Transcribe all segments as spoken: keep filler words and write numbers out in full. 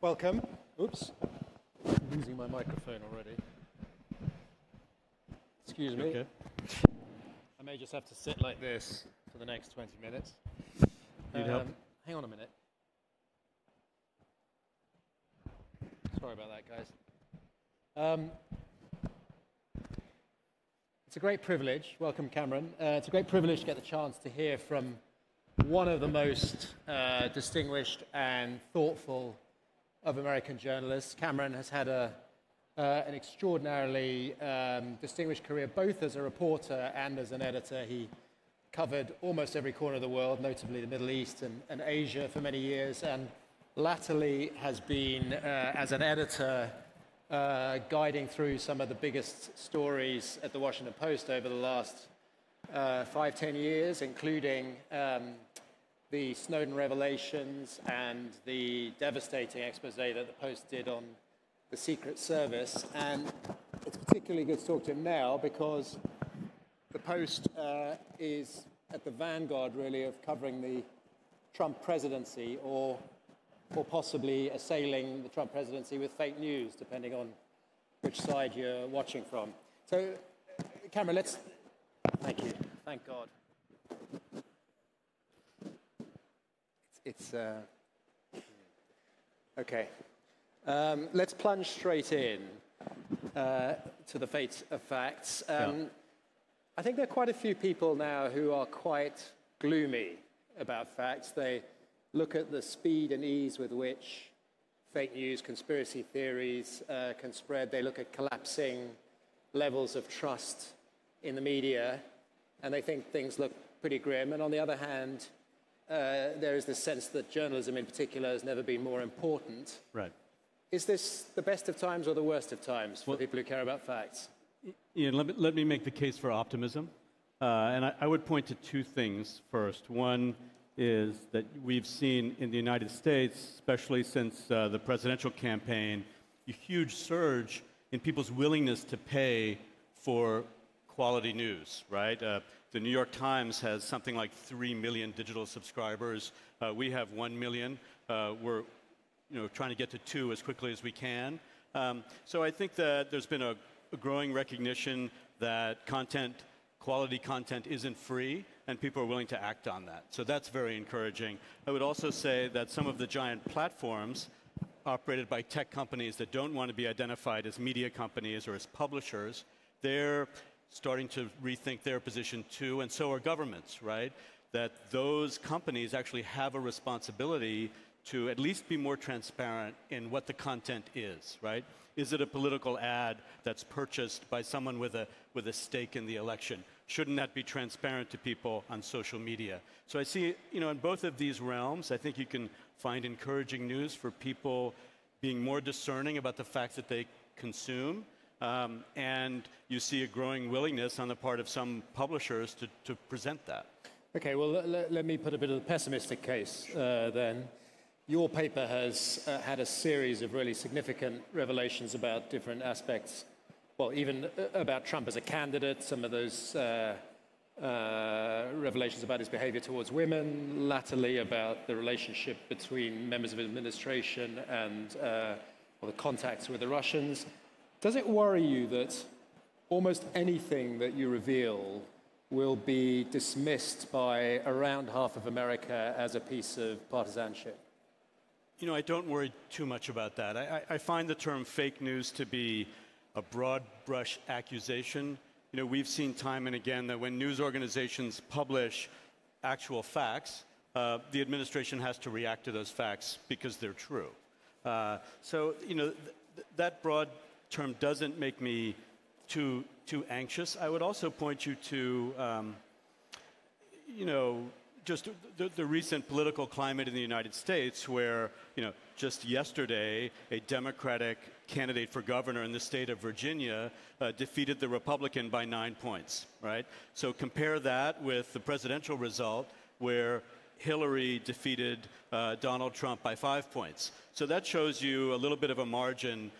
Welcome. Oops, I'm losing my microphone already. Excuse me. Okay. I may just have to sit like this for the next twenty minutes. Need um, help? Hang on a minute. Sorry about that, guys. Um, it's a great privilege. Welcome, Cameron. Uh, it's a great privilege to get the chance to hear from one of the most uh, distinguished and thoughtful of American journalists. Cameron has had a, uh, an extraordinarily um, distinguished career, both as a reporter and as an editor. He covered almost every corner of the world, notably the Middle East and, and Asia for many years, and latterly has been, uh, as an editor, uh, guiding through some of the biggest stories at the Washington Post over the last uh, five, ten years, including um, the Snowden revelations and the devastating expose that the Post did on the Secret Service. And it's particularly good to talk to him now because the Post uh, is at the vanguard, really, of covering the Trump presidency, or, or possibly assailing the Trump presidency with fake news, depending on which side you're watching from. So, Cameron, let's... Thank you. Thank God. It's uh, okay. Um, let's plunge straight in uh, to the fate of facts. Um, yeah. I think there are quite a few people now who are quite gloomy about facts. They look at the speed and ease with which fake news, conspiracy theories uh, can spread. They look at collapsing levels of trust in the media, and they think things look pretty grim. And on the other hand, Uh, there is this sense that journalism in particular has never been more important. Right. Is this the best of times or the worst of times for well, people who care about facts? Ian, let me, let me make the case for optimism. Uh, and I, I would point to two things first. One is that we've seen in the United States, especially since uh, the presidential campaign, a huge surge in people's willingness to pay for quality news, right? Uh, The New York Times has something like three million digital subscribers. Uh, we have one million. Uh, we're you know, trying to get to two as quickly as we can. Um, so I think that there's been a, a growing recognition that content, quality content isn't free, and people are willing to act on that. So that's very encouraging. I would also say that some of the giant platforms operated by tech companies that don't want to be identified as media companies or as publishers, they're starting to rethink their position too, and so are governments, right? That those companies actually have a responsibility to at least be more transparent in what the content is, right? Is it a political ad that's purchased by someone with a, with a stake in the election? Shouldn't that be transparent to people on social media? So I see, you know, in both of these realms, I think you can find encouraging news for people being more discerning about the facts that they consume. Um, and you see a growing willingness on the part of some publishers to, to present that. Okay, well, let, let me put a bit of the pessimistic case uh, then. Your paper has uh, had a series of really significant revelations about different aspects, well, even about Trump as a candidate, some of those uh, uh, revelations about his behavior towards women, latterly about the relationship between members of administration and uh, well, the contacts with the Russians. Does it worry you that almost anything that you reveal will be dismissed by around half of America as a piece of partisanship? You know, I don't worry too much about that. I, I find the term fake news to be a broad brush accusation. You know, we've seen time and again that when news organizations publish actual facts, uh, the administration has to react to those facts because they're true. Uh, so, you know, th that broad term doesn't make me too too anxious. I would also point you to, um, you know, just the, the recent political climate in the United States, where you know just yesterday a Democratic candidate for governor in the state of Virginia uh, defeated the Republican by nine points. Right. So compare that with the presidential result, where Hillary defeated uh, Donald Trump by five points. So that shows you a little bit of a margin uh,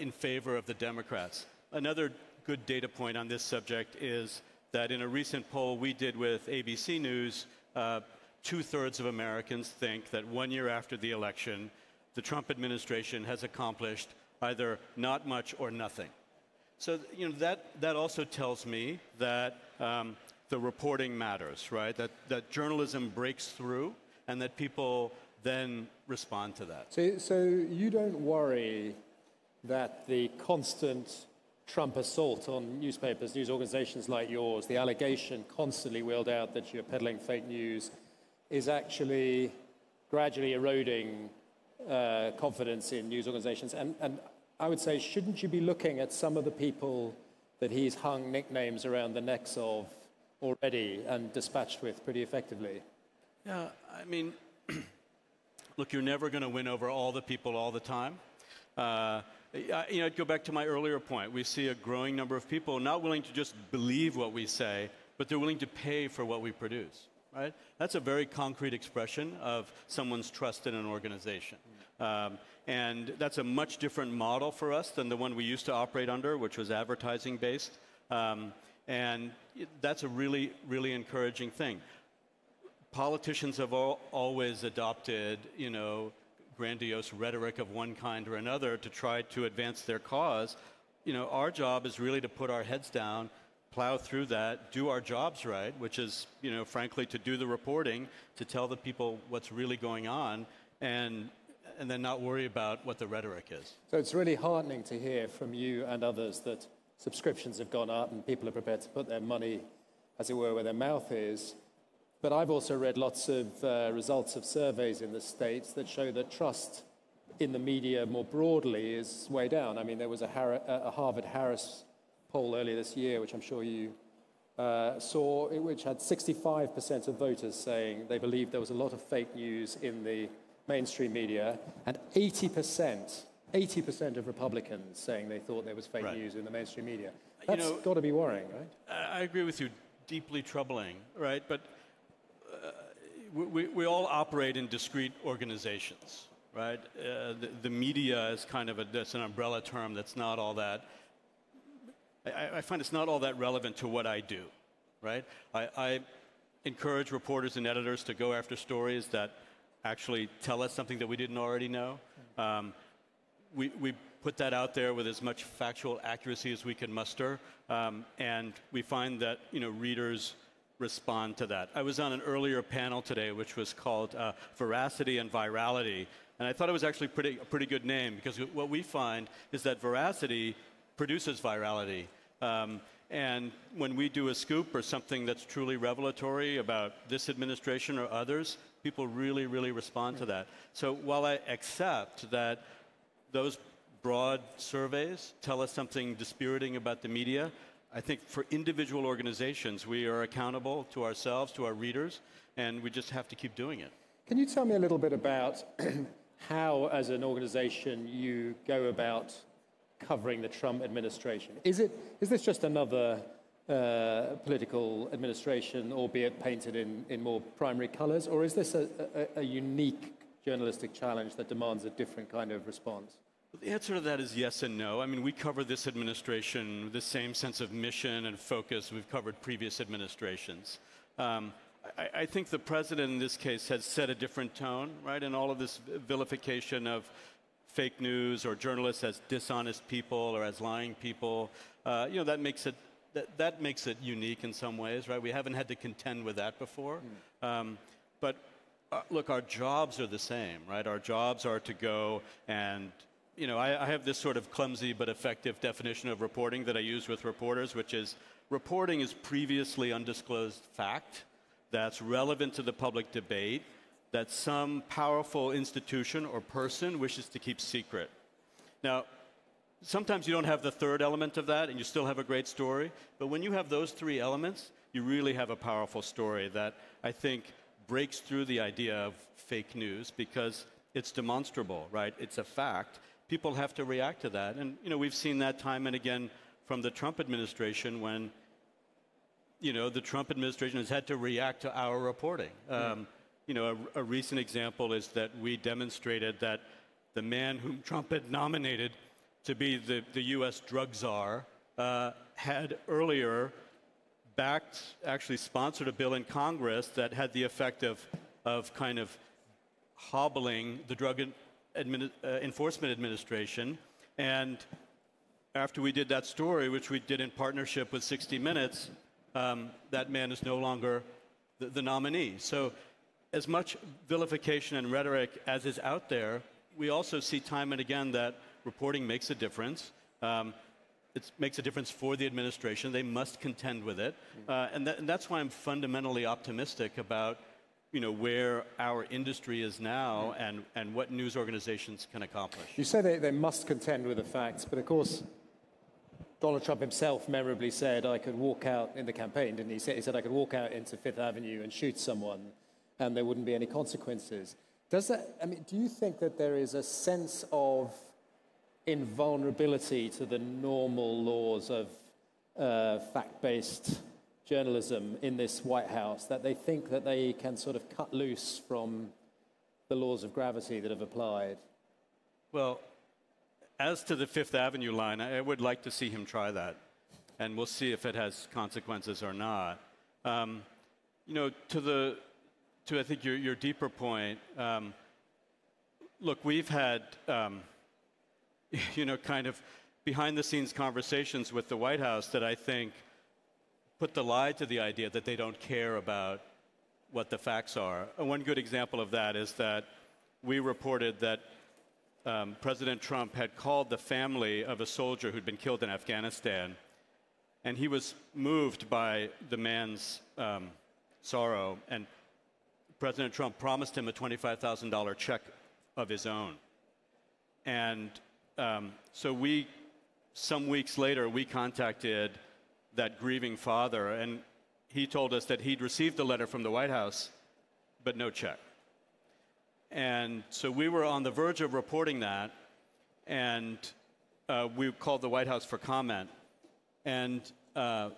in favor of the Democrats. Another good data point on this subject is that in a recent poll we did with A B C News, uh, two-thirds of Americans think that one year after the election, the Trump administration has accomplished either not much or nothing. So you know, that, that also tells me that um, the reporting matters, right? That, that journalism breaks through and that people then respond to that. So, so you don't worry that the constant Trump assault on newspapers, news organizations like yours, the allegation constantly wheeled out that you're peddling fake news, is actually gradually eroding uh, confidence in news organizations? And, and I would say, shouldn't you be looking at some of the people that he's hung nicknames around the necks of already and dispatched with pretty effectively? Yeah, I mean, look, you're never going to win over all the people all the time. Uh, you know, I'd go back to my earlier point. We see a growing number of people not willing to just believe what we say, but they're willing to pay for what we produce. Right? That's a very concrete expression of someone's trust in an organization. Um, and that's a much different model for us than the one we used to operate under, which was advertising-based. Um, and that's a really, really encouraging thing. Politicians have all, always adopted, you know, grandiose rhetoric of one kind or another to try to advance their cause. You know, our job is really to put our heads down, plow through that, do our jobs right, which is, you know, frankly, to do the reporting, to tell the people what's really going on, and, and then not worry about what the rhetoric is. So it's really heartening to hear from you and others that subscriptions have gone up and people are prepared to put their money, as it were, where their mouth is. But I've also read lots of uh, results of surveys in the States that show that trust in the media more broadly is way down. I mean, there was a, Har a Harvard Harris poll earlier this year, which I'm sure you uh, saw, which had sixty-five percent of voters saying they believed there was a lot of fake news in the mainstream media, and eighty percent, eighty percent of Republicans saying they thought there was fake right. news in the mainstream media. That's you know, got to be worrying, right? I agree with you. Deeply troubling, right? But Uh, we, we all operate in discrete organizations, right? Uh, the, the media is kind of a, that's an umbrella term that's not all that, I, I find it's not all that relevant to what I do, right? I, I encourage reporters and editors to go after stories that actually tell us something that we didn't already know. Um, we, we put that out there with as much factual accuracy as we can muster, um, and we find that, you know, readers respond to that. I was on an earlier panel today, which was called uh, Veracity and Virality, and I thought it was actually pretty, a pretty good name, because what we find is that veracity produces virality. Um, and when we do a scoop or something that's truly revelatory about this administration or others, people really, really respond mm-hmm. to that. So while I accept that those broad surveys tell us something dispiriting about the media, I think for individual organizations, we are accountable to ourselves, to our readers, and we just have to keep doing it. Can you tell me a little bit about how, as an organization, you go about covering the Trump administration? Is it, is this just another uh, political administration, albeit painted in, in more primary colors, or is this a, a, a unique journalistic challenge that demands a different kind of response? The answer to that is yes and no. I mean, we cover this administration with the same sense of mission and focus we've covered previous administrations. Um, I, I think the president in this case has set a different tone, right? And all of this vilification of fake news or journalists as dishonest people or as lying people, uh, you know, that makes it that, that makes it unique in some ways, right? We haven't had to contend with that before. Mm. Um, but uh, look, our jobs are the same, right? Our jobs are to go and You know, I, I have this sort of clumsy but effective definition of reporting that I use with reporters, which is reporting is previously undisclosed fact that's relevant to the public debate that some powerful institution or person wishes to keep secret. Now, sometimes you don't have the third element of that and you still have a great story, but when you have those three elements, you really have a powerful story that I think breaks through the idea of fake news because it's demonstrable, right? It's a fact. People have to react to that. And, you know, we've seen that time and again from the Trump administration when, you know, the Trump administration has had to react to our reporting. Um, you know, a, a recent example is that we demonstrated that the man whom Trump had nominated to be the, the U S drug czar uh, had earlier backed, actually sponsored a bill in Congress that had the effect of, of kind of hobbling the drug admini- uh, Enforcement Administration. And after we did that story, which we did in partnership with sixty minutes, um, that man is no longer the, the nominee. So as much vilification and rhetoric as is out there, we also see time and again that reporting makes a difference. Um, it makes a difference for the administration. They must contend with it. Uh, and, that, and that's why I'm fundamentally optimistic about you know, where our industry is now and, and what news organizations can accomplish. You say they, they must contend with the facts, but of course, Donald Trump himself memorably said, I could walk out in the campaign, didn't he? He said, he said I could walk out into Fifth Avenue and shoot someone and there wouldn't be any consequences. Does that, I mean, do you think that there is a sense of invulnerability to the normal laws of uh, fact-based journalism in this White House, that they think that they can sort of cut loose from the laws of gravity that have applied? Well, as to the Fifth Avenue line, I would like to see him try that, and we'll see if it has consequences or not. Um, you know, to the, to I think your, your deeper point, um, look, we've had, um, you know, kind of behind-the-scenes conversations with the White House that I think put the lie to the idea that they don't care about what the facts are. One good example of that is that we reported that um, President Trump had called the family of a soldier who'd been killed in Afghanistan, and he was moved by the man's um, sorrow, and President Trump promised him a twenty-five thousand dollar check of his own. And um, so we, some weeks later, we contacted that grieving father, and he told us that he'd received a letter from the White House, but no check. And so we were on the verge of reporting that, and uh, we called the White House for comment, and uh,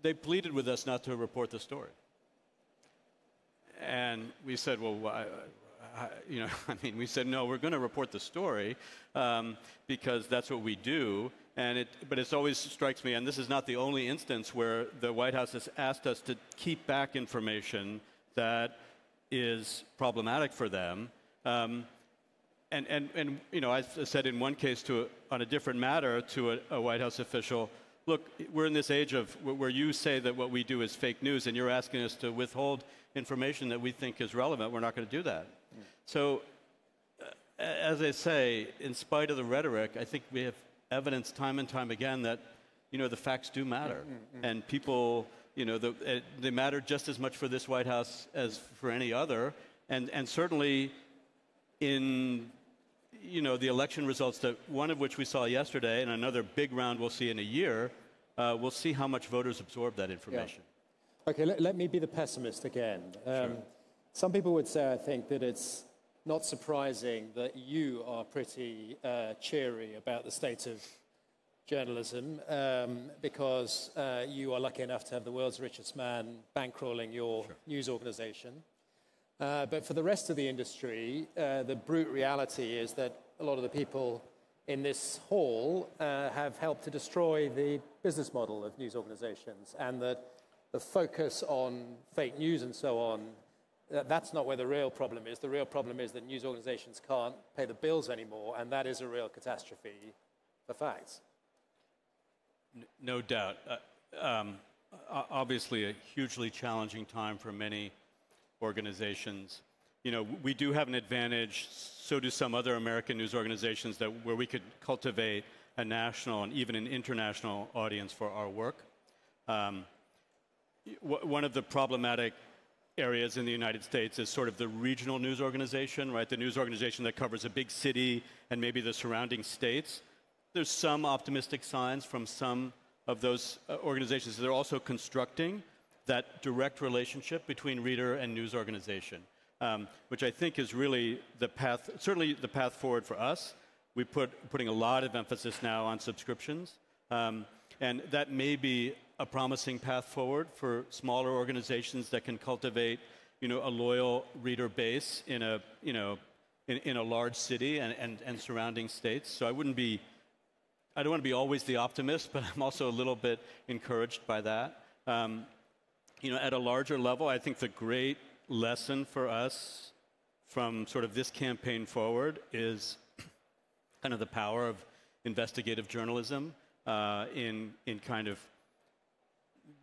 they pleaded with us not to report the story. And we said, well, why? I, you know, I mean, we said, no, we're going to report the story um, because that's what we do. And it, but it always strikes me, and this is not the only instance where the White House has asked us to keep back information that is problematic for them. Um, and, and, and, you know, I said in one case to a, on a different matter to a, a White House official, look, we're in this age of where you say that what we do is fake news, and you're asking us to withhold information that we think is relevant. We're not going to do that. So, uh, as I say, in spite of the rhetoric, I think we have evidence time and time again that, you know, the facts do matter. Mm-hmm. And people, you know, the, uh, they matter just as much for this White House as for any other. And, and certainly in, you know, the election results, that one of which we saw yesterday and another big round we'll see in a year, uh, we'll see how much voters absorb that information. Yeah. Okay, let, let me be the pessimist again. Um, sure. Some people would say, I think, that it's not surprising that you are pretty uh, cheery about the state of journalism um, because uh, you are lucky enough to have the world's richest man bankrolling your sure. news organization. Uh, but for the rest of the industry, uh, the brute reality is that a lot of the people in this hall uh, have helped to destroy the business model of news organizations, and that the focus on fake news and so on, that's not where the real problem is. The real problem is that news organizations can't pay the bills anymore, and that is a real catastrophe for facts. No doubt. Uh, um, obviously, a hugely challenging time for many organizations. You know, we do have an advantage, so do some other American news organizations, that where we could cultivate a national and even an international audience for our work. Um, one of the problematic areas in the United States is sort of the regional news organization, right? The news organization that covers a big city and maybe the surrounding states. There's some optimistic signs from some of those organizations. They're also constructing that direct relationship between reader and news organization, um, which I think is really the path, certainly the path forward for us. We put putting a lot of emphasis now on subscriptions, um, and that may be a promising path forward for smaller organizations that can cultivate, you know, a loyal reader base in a, you know, in, in a large city and, and, and surrounding states. So I wouldn't be, I don't want to be always the optimist, but I'm also a little bit encouraged by that. Um, you know, at a larger level, I think the great lesson for us from sort of this campaign forward is kind of the power of investigative journalism uh, in, in kind of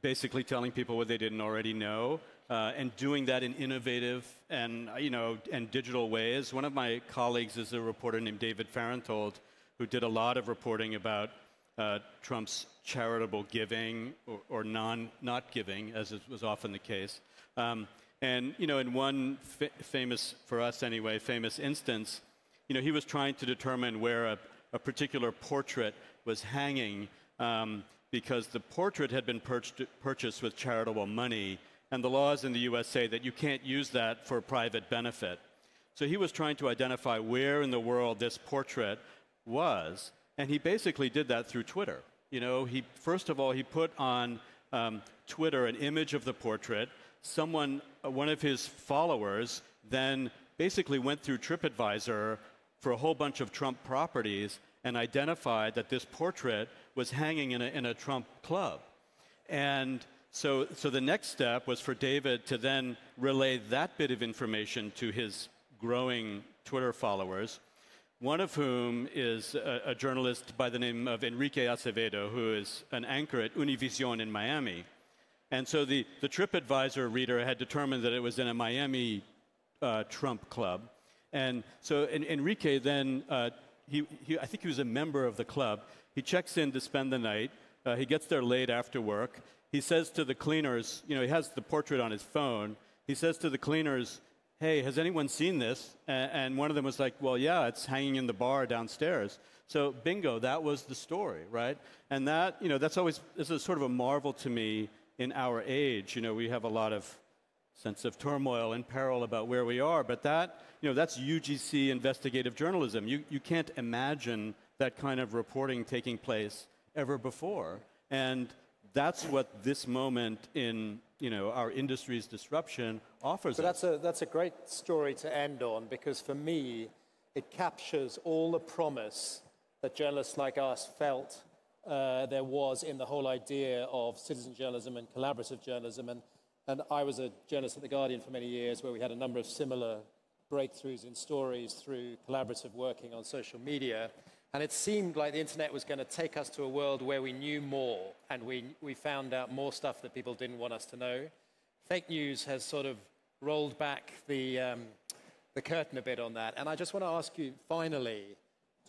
basically telling people what they didn't already know, uh, and doing that in innovative and, you know, and digital ways. One of my colleagues is a reporter named David Farenthold, who did a lot of reporting about uh, Trump's charitable giving or, or non, not giving, as it was often the case. Um, and, you know, in one fa famous, for us anyway, famous instance, you know, he was trying to determine where a, a particular portrait was hanging, um, because the portrait had been purchased, purchased with charitable money, and the laws in the U S say that you can't use that for private benefit. So he was trying to identify where in the world this portrait was, and he basically did that through Twitter. You know, he, first of all, he put on um, Twitter an image of the portrait. Someone, one of his followers, then basically went through TripAdvisor for a whole bunch of Trump properties and identified that this portrait was hanging in a, in a Trump club. And so, so the next step was for David to then relay that bit of information to his growing Twitter followers, one of whom is a, a journalist by the name of Enrique Acevedo, who is an anchor at Univision in Miami. And so the, the TripAdvisor reader had determined that it was in a Miami uh, Trump club. And so en Enrique then, uh, he, he, I think he was a member of the club. He checks in to spend the night. Uh, he gets there late after work. He says to the cleaners, you know, he has the portrait on his phone. He says to the cleaners, hey, has anyone seen this? A and one of them was like, well, yeah, it's hanging in the bar downstairs. So bingo, that was the story, right? And that, you know, that's always, this is sort of a marvel to me in our age. You know, we have a lot of sense of turmoil and peril about where we are, but that, you know, that's U G C investigative journalism. You, you can't imagine that kind of reporting taking place ever before. And that's what this moment in, you know, our industry's disruption offers but us. That's a, that's a great story to end on, because for me, it captures all the promise that journalists like us felt uh, there was in the whole idea of citizen journalism and collaborative journalism. And, and I was a journalist at The Guardian for many years, where we had a number of similar breakthroughs in stories through collaborative working on social media. And it seemed like the internet was going to take us to a world where we knew more, and we, we found out more stuff that people didn't want us to know. Fake news has sort of rolled back the, um, the curtain a bit on that. And I just want to ask you, finally,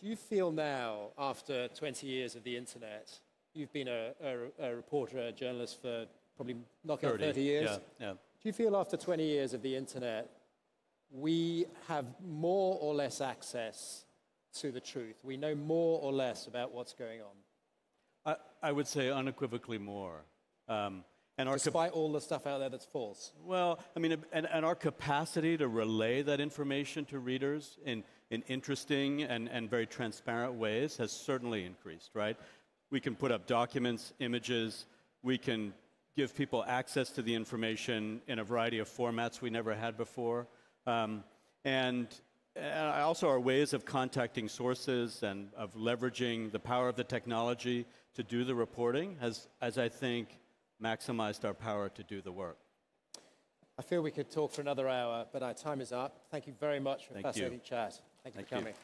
do you feel now, after twenty years of the internet, you've been a, a, a reporter, a journalist for probably knocking on thirty years. Yeah, yeah. Do you feel after twenty years of the internet, we have more or less access to the truth? We know more or less about what's going on. I, I would say unequivocally more. Um, and our Despite all the stuff out there that's false. Well, I mean, and, and our capacity to relay that information to readers in, in interesting and, and very transparent ways has certainly increased, right? We can put up documents, images. We can give people access to the information in a variety of formats we never had before. Um, and... And also our ways of contacting sources and of leveraging the power of the technology to do the reporting has, as I think, maximized our power to do the work. I feel we could talk for another hour, but our time is up. Thank you very much for a fascinating chat. Thank you for coming.